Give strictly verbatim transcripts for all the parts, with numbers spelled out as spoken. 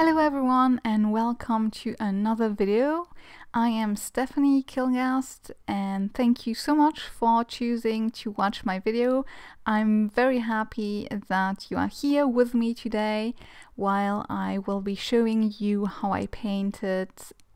Hello everyone and welcome to another video. I am Stephanie Kilgast and thank you so much for choosing to watch my video. I'm very happy that you are here with me today while I will be showing you how I painted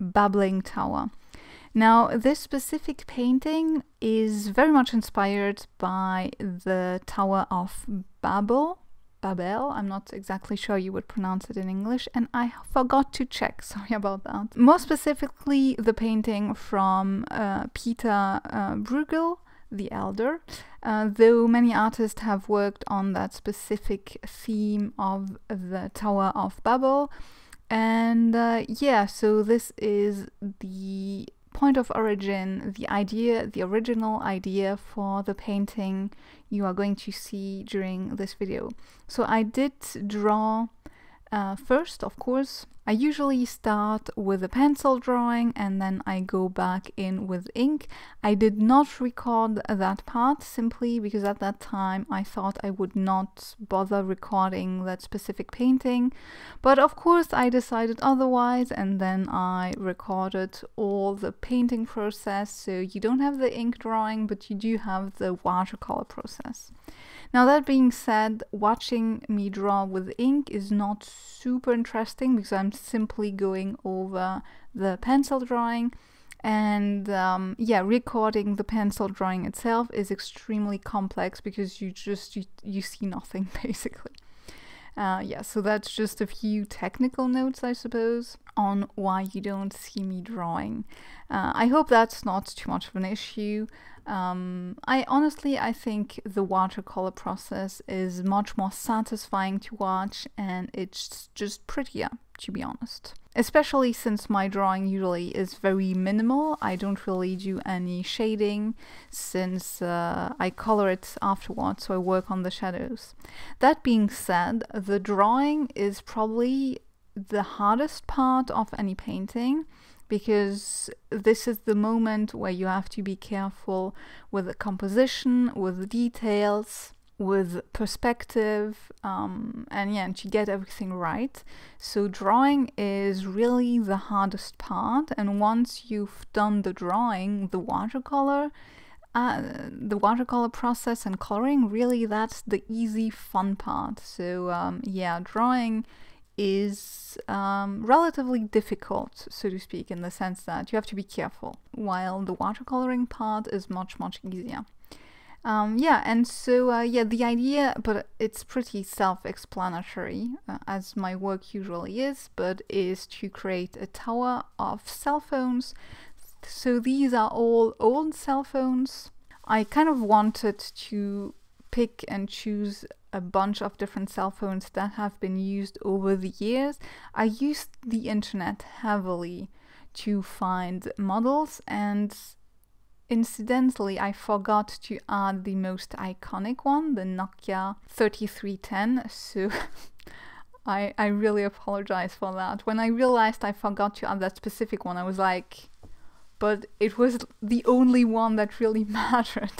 Babbling Tower. Now, this specific painting is very much inspired by the Tower of Babel. Babel, I'm not exactly sure you would pronounce it in English, and I forgot to check, sorry about that. More specifically, the painting from uh, Peter uh, Bruegel, the Elder, uh, though many artists have worked on that specific theme of the Tower of Babel. And uh, yeah, so this is the point of origin, the idea, the original idea for the painting you are going to see during this video. So I did draw uh, first, of course. I usually start with a pencil drawing and then I go back in with ink. I did not record that part simply because at that time I thought I would not bother recording that specific painting. But of course I decided otherwise and then I recorded all the painting process. So you don't have the ink drawing, but you do have the watercolor process. Now that being said, watching me draw with ink is not super interesting because I'm simply going over the pencil drawing, and um, yeah, recording the pencil drawing itself is extremely complex because you just you, you see nothing basically. Uh, yeah, so that's just a few technical notes, I suppose, on why you don't see me drawing. Uh, I hope that's not too much of an issue. Um, I honestly, I think the watercolor process is much more satisfying to watch and it's just prettier, to be honest. Especially since my drawing usually is very minimal. I don't really do any shading since uh, I color it afterwards, so I work on the shadows. That being said, the drawing is probably the hardest part of any painting because this is the moment where you have to be careful with the composition, with the details, with perspective, um, and yeah, and to get everything right. So drawing is really the hardest part, and once you've done the drawing, the watercolor, uh, the watercolor process and coloring, really that's the easy, fun part. So um, yeah, drawing is um, relatively difficult, so to speak, in the sense that you have to be careful, while the watercoloring part is much, much easier. Um, yeah, and so, uh, yeah, the idea, but it's pretty self-explanatory, uh, as my work usually is, but is to create a tower of cell phones. So these are all old cell phones. I kind of wanted to pick and choose a bunch of different cell phones that have been used over the years. I used the internet heavily to find models, and incidentally, I forgot to add the most iconic one, the Nokia thirty-three ten, so I, I really apologize for that. When I realized I forgot to add that specific one, I was like, but it was the only one that really mattered.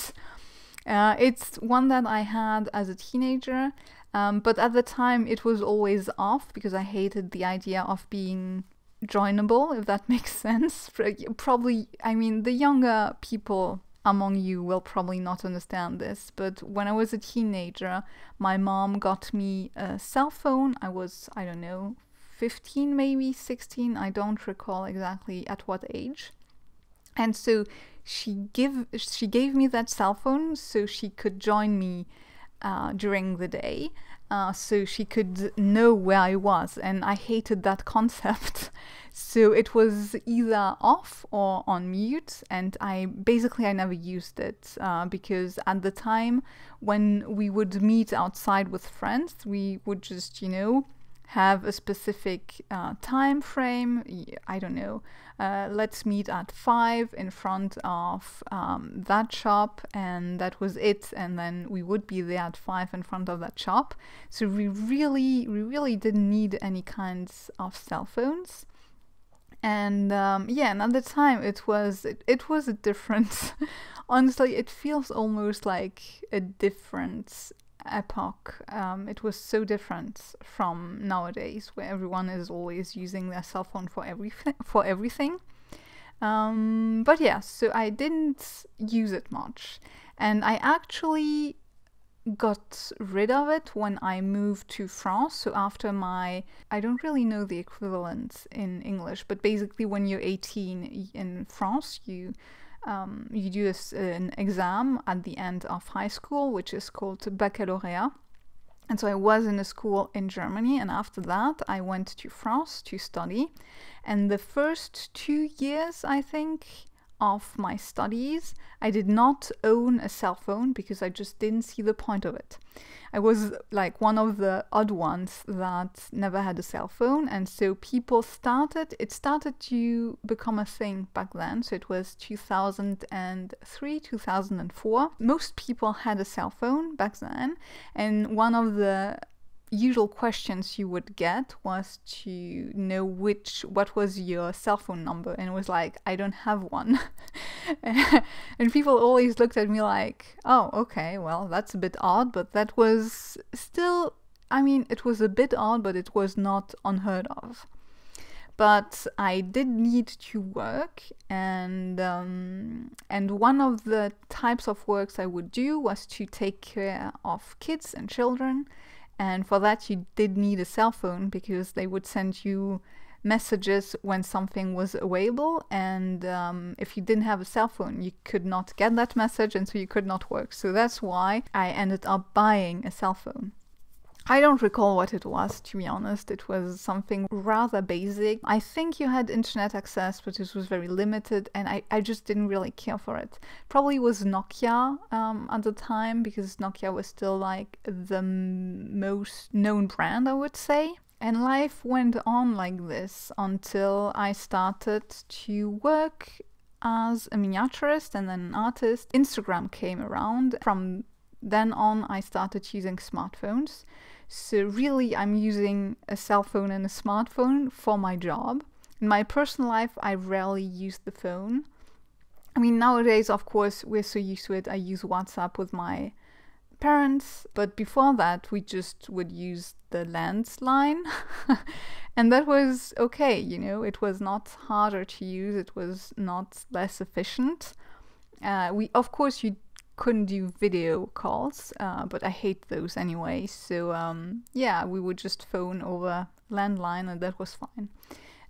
Uh, it's one that I had as a teenager, um, but at the time it was always off because I hated the idea of being joinable, if that makes sense. Probably, I mean, the younger people among you will probably not understand this, but when I was a teenager, my mom got me a cell phone. I was, I don't know, fifteen, maybe sixteen. I don't recall exactly at what age. And so she give she gave me that cell phone so she could join me uh, during the day. Uh, so she could know where I was, and I hated that concept. So it was either off or on mute, and I basically I never used it uh, because at the time when we would meet outside with friends, we would just, you know, have a specific uh, time frame. I don't know, uh, let's meet at five in front of um, that shop, and that was it, and then we would be there at five in front of that shop. So we really, we really didn't need any kinds of cell phones. And um, yeah, and at the time it was, it, it was a different, honestly, it feels almost like a different epoch, um, it was so different from nowadays, where everyone is always using their cell phone for everything. For everything. Um, but yeah, so I didn't use it much, and I actually got rid of it when I moved to France. So after my, I don't really know the equivalent in English, but basically when you're eighteen in France, you um, you do a, an exam at the end of high school, which is called baccalaureate. And so I was in a school in Germany, and after that I went to France to study. And the first two years, I think, of my studies, I did not own a cell phone because I just didn't see the point of it. I was like one of the odd ones that never had a cell phone, and so people started, it started to become a thing back then, so it was two thousand three, two thousand four. Most people had a cell phone back then, and one of the usual questions you would get was to know which what was your cell phone number, and it was like, I don't have one. And people always looked at me like, oh, okay, well, that's a bit odd. But that was still, I mean, it was a bit odd, but it was not unheard of. But I did need to work, and um, and one of the types of works I would do was to take care of kids and children. And for that, you did need a cell phone, because they would send you messages when something was available. And um, if you didn't have a cell phone, you could not get that message, and so you could not work. So that's why I ended up buying a cell phone. I don't recall what it was, to be honest. It was something rather basic. I think you had internet access, but it was very limited, and I, I just didn't really care for it. Probably was Nokia um, at the time, because Nokia was still like the most known brand, I would say. And life went on like this until I started to work as a miniaturist and then an artist. Instagram came around. From then on, I started using smartphones. So really, I'm using a cell phone and a smartphone for my job. In my personal life, I rarely use the phone. I mean, nowadays, of course, we're so used to it. I use WhatsApp with my parents, but before that, we just would use the landline. And that was okay, you know, it was not harder to use, it was not less efficient. Uh, we, of course, you couldn't do video calls, uh, but I hate those anyway, so um, yeah, we would just phone over landline, and that was fine.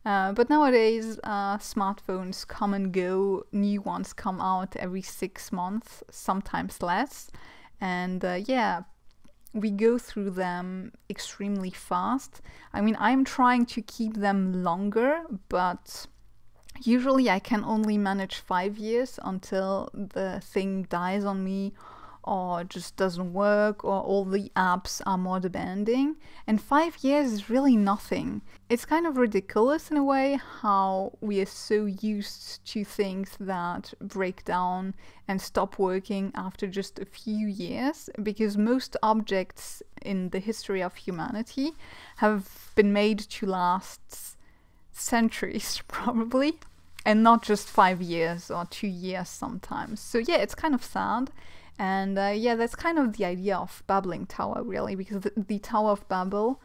Uh, but nowadays, uh, smartphones come and go, new ones come out every six months, sometimes less, and uh, yeah, we go through them extremely fast. I mean, I'm trying to keep them longer, but usually I can only manage five years until the thing dies on me, or just doesn't work, or all the apps are more demanding. And five years is really nothing. It's kind of ridiculous in a way how we are so used to things that break down and stop working after just a few years, because most objects in the history of humanity have been made to last centuries probably, and not just five years or two years sometimes. So yeah, it's kind of sad. And uh, yeah, that's kind of the idea of Babbling Tower, really, because the, the Tower of Babel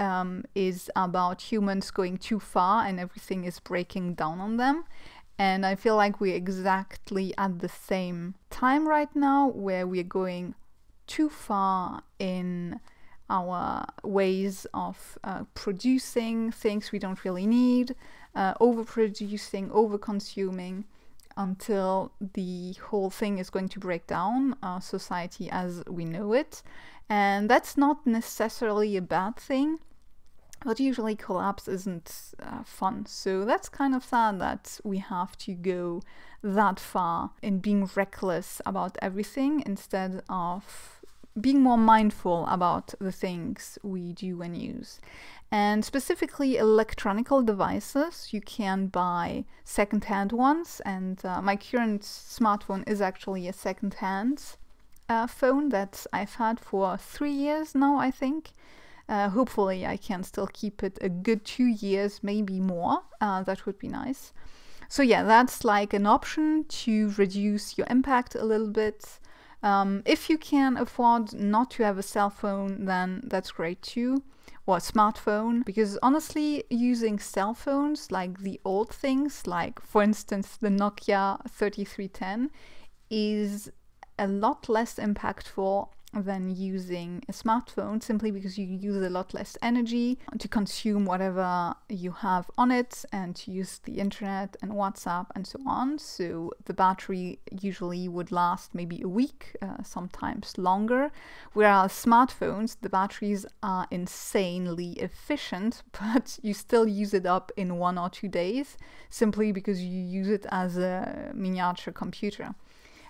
um, is about humans going too far and everything is breaking down on them. And I feel like we're exactly at the same time right now, where we're going too far in our ways of uh, producing things we don't really need, uh, overproducing, overconsuming, until the whole thing is going to break down, uh, society as we know it. And that's not necessarily a bad thing, but usually collapse isn't uh, fun. So that's kind of sad that we have to go that far in being reckless about everything, instead of being more mindful about the things we do and use. And specifically electronic devices, you can buy second-hand ones, and uh, my current smartphone is actually a second-hand uh, phone that I've had for three years now, I think. Uh, hopefully I can still keep it a good two years, maybe more, uh, that would be nice. So yeah, that's like an option to reduce your impact a little bit. Um, if you can afford not to have a cell phone, then that's great too, or a smartphone, because honestly using cell phones, like the old things, like for instance the Nokia thirty-three ten, is a lot less impactful than using a smartphone, simply because you use a lot less energy to consume whatever you have on it and to use the internet and WhatsApp and so on. So the battery usually would last maybe a week, uh, sometimes longer, whereas smartphones, the batteries are insanely efficient, but you still use it up in one or two days simply because you use it as a miniature computer.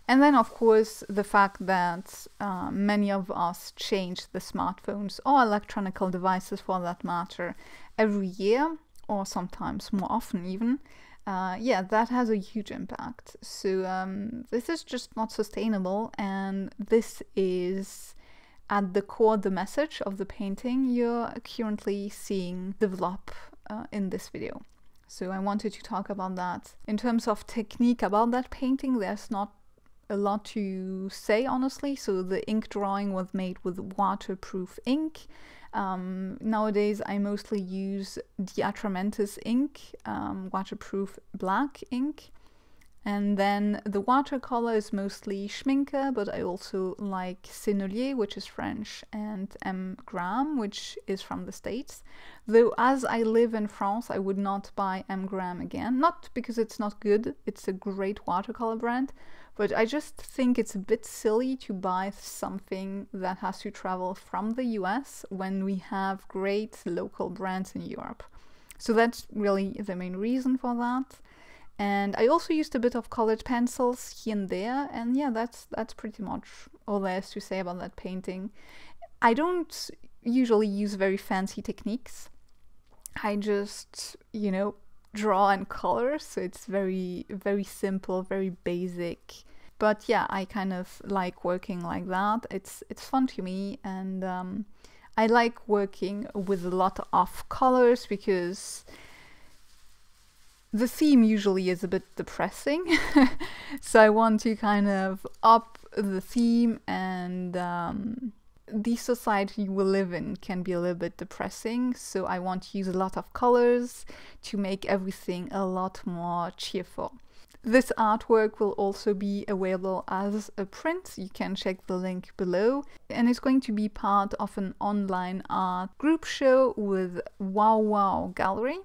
And then, of course, the fact that uh, many of us change the smartphones or electronic devices, for that matter, every year, or sometimes more often even. Uh, yeah, that has a huge impact. So um, this is just not sustainable. And this is at the core the message of the painting you're currently seeing develop uh, in this video. So I wanted to talk about that. In terms of technique about that painting, there's not a lot to say, honestly. So the ink drawing was made with waterproof ink. Um, nowadays I mostly use DeAtrementis ink, um, waterproof black ink. And then the watercolor is mostly Schmincke, but I also like Sennelier, which is French, and M. Graham, which is from the States. Though as I live in France, I would not buy M. Graham again. Not because it's not good, it's a great watercolor brand, but I just think it's a bit silly to buy something that has to travel from the U S when we have great local brands in Europe. So that's really the main reason for that. And I also used a bit of colored pencils here and there, and yeah, that's that's pretty much all there is to say about that painting. I don't usually use very fancy techniques. I just, you know, draw and color, so it's very, very simple, very basic. But yeah, I kind of like working like that. It's, it's fun to me, and um, I like working with a lot of colors because the theme usually is a bit depressing, so I want to kind of up the theme, and um, the society we live in can be a little bit depressing, so I want to use a lot of colors to make everything a lot more cheerful. This artwork will also be available as a print. You can check the link below. And it's going to be part of an online art group show with Wow Wow Gallery.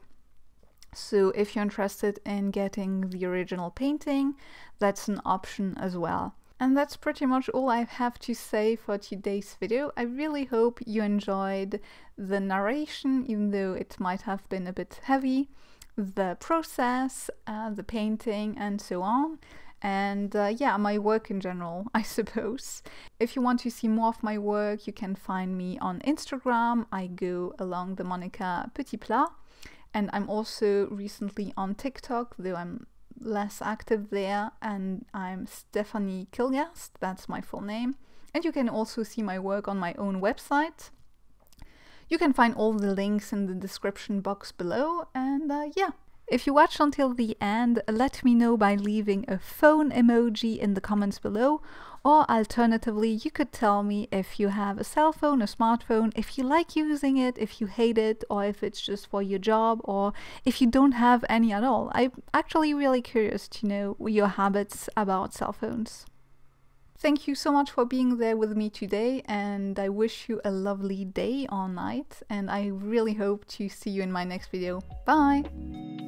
So if you're interested in getting the original painting, that's an option as well. And that's pretty much all I have to say for today's video. I really hope you enjoyed the narration, even though it might have been a bit heavy, the process, uh, the painting, and so on. And uh, yeah, my work in general, I suppose. If you want to see more of my work, you can find me on Instagram. I go along the Monica Petit Pla. And I'm also recently on TikTok, though I'm less active there, and I'm Stephanie Kilgast, that's my full name. And you can also see my work on my own website. You can find all the links in the description box below, and uh, yeah. If you watched until the end, let me know by leaving a phone emoji in the comments below, or alternatively, you could tell me if you have a cell phone, a smartphone, if you like using it, if you hate it, or if it's just for your job, or if you don't have any at all. I'm actually really curious to know your habits about cell phones. Thank you so much for being there with me today, and I wish you a lovely day or night, and I really hope to see you in my next video. Bye!